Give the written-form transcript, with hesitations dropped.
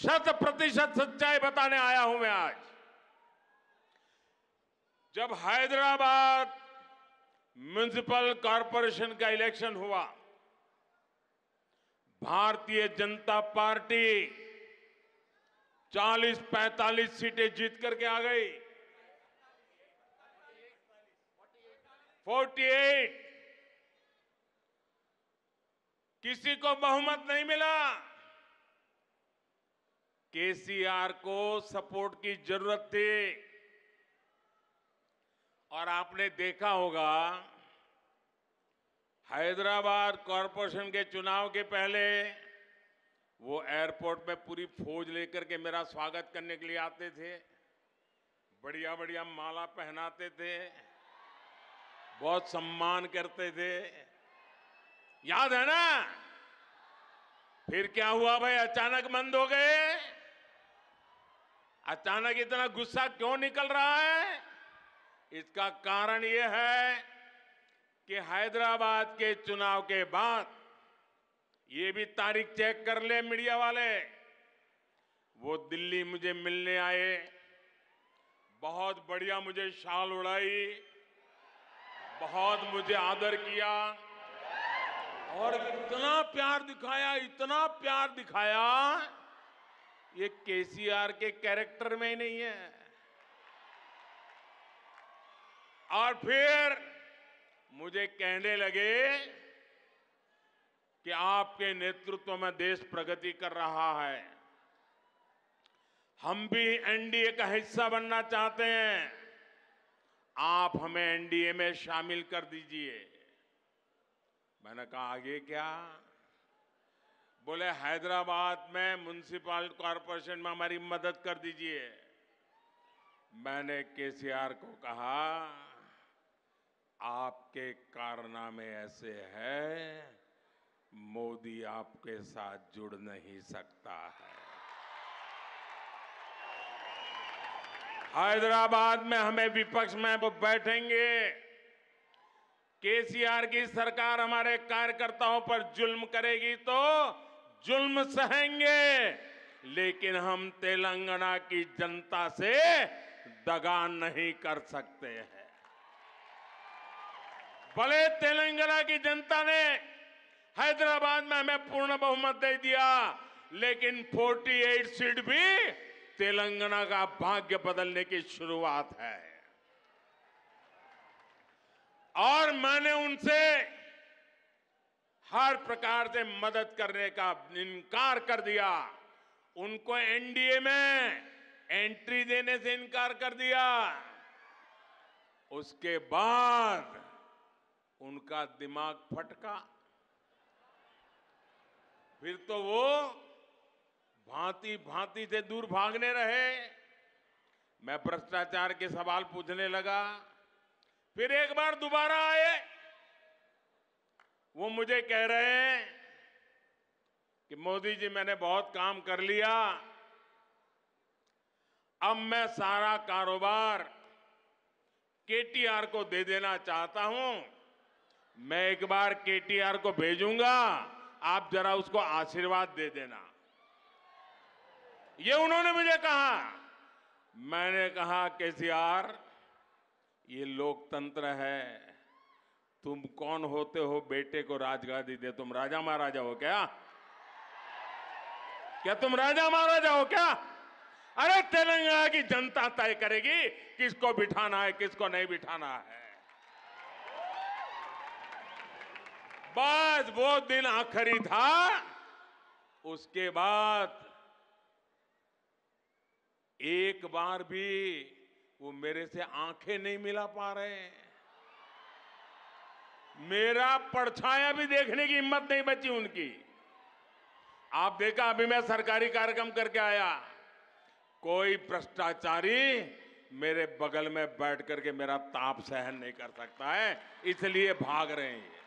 शत% सच्चाई बताने आया हूं मैं आज। जब हैदराबाद म्युनिसिपल कॉरपोरेशन का इलेक्शन हुआ, भारतीय जनता पार्टी 40-45 सीटें जीत करके आ गई, 48। किसी को बहुमत नहीं मिला। केसीआर को सपोर्ट की जरूरत थी और आपने देखा होगा हैदराबाद कॉरपोरेशन के चुनाव के पहले वो एयरपोर्ट में पूरी फौज लेकर के मेरा स्वागत करने के लिए आते थे, बढ़िया बढ़िया माला पहनाते थे, बहुत सम्मान करते थे, याद है ना। फिर क्या हुआ भाई, अचानक मंद हो गए। अचानक इतना गुस्सा क्यों निकल रहा है? इसका कारण ये है कि हैदराबाद के चुनाव के बाद, ये भी तारीख चेक कर ले मीडिया वाले, वो दिल्ली मुझे मिलने आए, बहुत बढ़िया मुझे शाल उड़ाई, बहुत मुझे आदर किया और इतना प्यार दिखाया, इतना प्यार दिखाया, ये केसीआर के कैरेक्टर में ही नहीं है। और फिर मुझे कहने लगे कि आपके नेतृत्व में देश प्रगति कर रहा है, हम भी एनडीए का हिस्सा बनना चाहते हैं, आप हमें एनडीए में शामिल कर दीजिए। मैंने कहा आगे क्या? बोले हैदराबाद में म्युनिसिपल कॉरपोरेशन में हमारी मदद कर दीजिए। मैंने केसीआर को कहा आपके कारनामे ऐसे हैं, मोदी आपके साथ जुड़ नहीं सकता है। हैदराबाद में हमें विपक्ष में वो बैठेंगे, केसीआर की सरकार हमारे कार्यकर्ताओं पर जुल्म करेगी तो जुल्म सहेंगे, लेकिन हम तेलंगाना की जनता से दगा नहीं कर सकते हैं। भले तेलंगाना की जनता ने हैदराबाद में हमें पूर्ण बहुमत दे दिया, लेकिन 48 सीट भी तेलंगाना का भाग्य बदलने की शुरुआत है। और मैंने उनसे हर प्रकार से मदद करने का इनकार कर दिया, उनको एनडीए में एंट्री देने से इनकार कर दिया। उसके बाद उनका दिमाग फटका, फिर तो वो भांति भांति से दूर भागने रहे। मैं भ्रष्टाचार के सवाल पूछने लगा, फिर एक बार दोबारा आए, वो मुझे कह रहे हैं कि मोदी जी मैंने बहुत काम कर लिया, अब मैं सारा कारोबार केटीआर को दे देना चाहता हूं, मैं एक बार केटीआर को भेजूंगा, आप जरा उसको आशीर्वाद दे देना। ये उन्होंने मुझे कहा। मैंने कहा केसीआर ये लोकतंत्र है, तुम कौन होते हो बेटे को राजगादी दे? तुम राजा महाराजा हो क्या? क्या तुम राजा महाराजा हो क्या? अरे तेलंगाना की जनता तय करेगी किसको बिठाना है किसको नहीं बिठाना है। बस वो दिन आखिरी था, उसके बाद एक बार भी वो मेरे से आंखें नहीं मिला पा रहे, मेरा परछाया भी देखने की हिम्मत नहीं बची उनकी। आप देखा अभी मैं सरकारी कार्यक्रम करके आया, कोई भ्रष्टाचारी मेरे बगल में बैठ करके मेरा ताप सहन नहीं कर सकता है, इसलिए भाग रहे हैं।